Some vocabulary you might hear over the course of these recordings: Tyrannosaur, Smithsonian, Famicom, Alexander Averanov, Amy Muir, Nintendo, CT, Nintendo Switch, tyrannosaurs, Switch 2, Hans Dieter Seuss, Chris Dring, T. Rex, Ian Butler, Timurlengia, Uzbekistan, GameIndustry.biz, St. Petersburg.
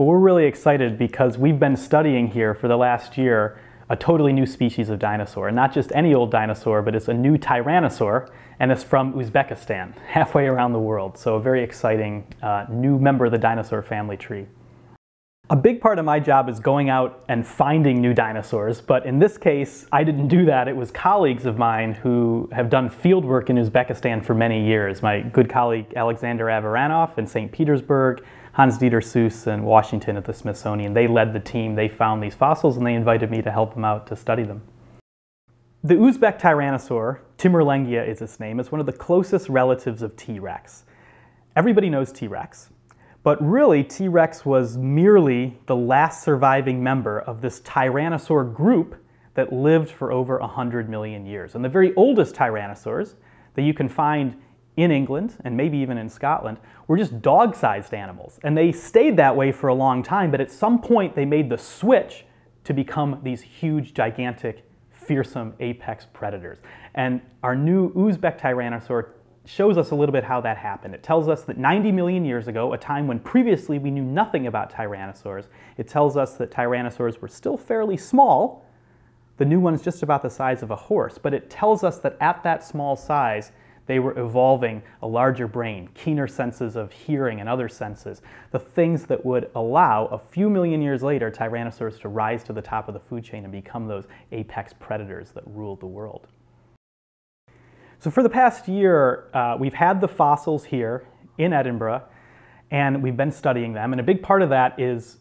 Well, we're really excited because we've been studying here for the last year a totally new species of dinosaur. And not just any old dinosaur, but it's a new tyrannosaur, and it's from Uzbekistan, halfway around the world. So a very exciting new member of the dinosaur family tree. A big part of my job is going out and finding new dinosaurs, but in this case, I didn't do that. It was colleagues of mine who have done field work in Uzbekistan for many years. My good colleague Alexander Averanov in St. Petersburg, Hans Dieter Seuss in Washington at the Smithsonian. They led the team, they found these fossils, and they invited me to help them out to study them. The Uzbek tyrannosaur, Timurlengia is its name, is one of the closest relatives of T. Rex. Everybody knows T. Rex, but really T. Rex was merely the last surviving member of this tyrannosaur group that lived for over 100 million years. And the very oldest tyrannosaurs that you can find in England, and maybe even in Scotland, were just dog-sized animals. And they stayed that way for a long time, but at some point they made the switch to become these huge, gigantic, fearsome apex predators. And our new Uzbek tyrannosaur shows us a little bit how that happened. It tells us that 90 million years ago, a time when previously we knew nothing about tyrannosaurs, it tells us that tyrannosaurs were still fairly small. The new one's just about the size of a horse, but it tells us that at that small size, they were evolving a larger brain, keener senses of hearing and other senses, the things that would allow a few million years later tyrannosaurs to rise to the top of the food chain and become those apex predators that ruled the world. So for the past year, we've had the fossils here in Edinburgh, and we've been studying them, and a big part of that is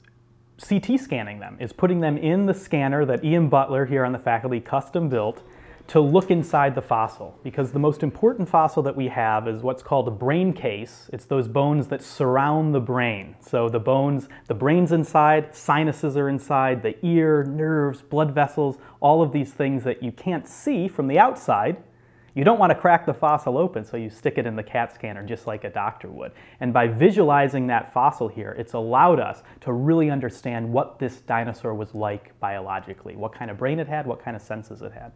CT scanning them, is putting them in the scanner that Ian Butler here on the faculty custom built to look inside the fossil, because the most important fossil that we have is what's called a brain case. It's those bones that surround the brain. So the bones, the brain's inside, sinuses are inside, the ear, nerves, blood vessels, all of these things that you can't see from the outside. You don't want to crack the fossil open, so you stick it in the CAT scanner just like a doctor would. And by visualizing that fossil here, it's allowed us to really understand what this dinosaur was like biologically, what kind of brain it had, what kind of senses it had.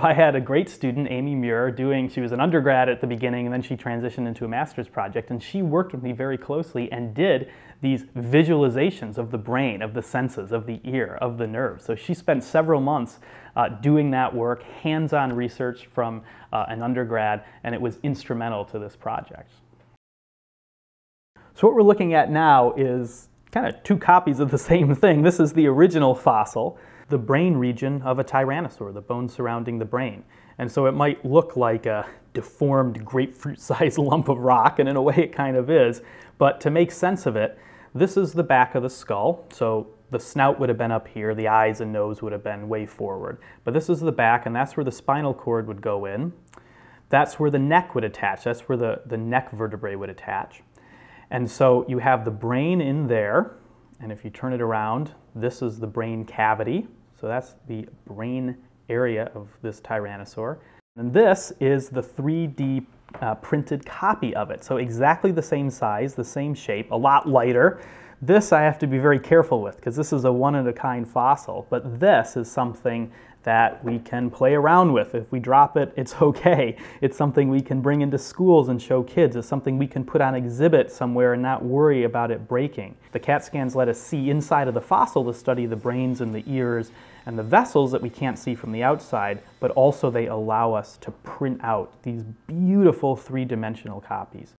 I had a great student, Amy Muir, she was an undergrad at the beginning, and then she transitioned into a master's project, and she worked with me very closely and did these visualizations of the brain, of the senses, of the ear, of the nerves. So she spent several months doing that work, hands-on research from an undergrad, and it was instrumental to this project. So what we're looking at now is kind of two copies of the same thing. This is the original fossil, the brain region of a tyrannosaur, the bone surrounding the brain. And so it might look like a deformed grapefruit-sized lump of rock, and in a way it kind of is, but to make sense of it, this is the back of the skull. So the snout would have been up here, the eyes and nose would have been way forward. But this is the back, and that's where the spinal cord would go in. That's where the neck would attach. That's where the neck vertebrae would attach. And so you have the brain in there, and if you turn it around, this is the brain cavity. So that's the brain area of this tyrannosaur. And this is the 3D printed copy of it. So exactly the same size, the same shape, a lot lighter. This I have to be very careful with because this is a one-of-a-kind fossil, but this is something that we can play around with. If we drop it, it's okay. It's something we can bring into schools and show kids. It's something we can put on exhibit somewhere and not worry about it breaking. The CAT scans let us see inside of the fossil to study the brains and the ears and the vessels that we can't see from the outside, but also they allow us to print out these beautiful three-dimensional copies.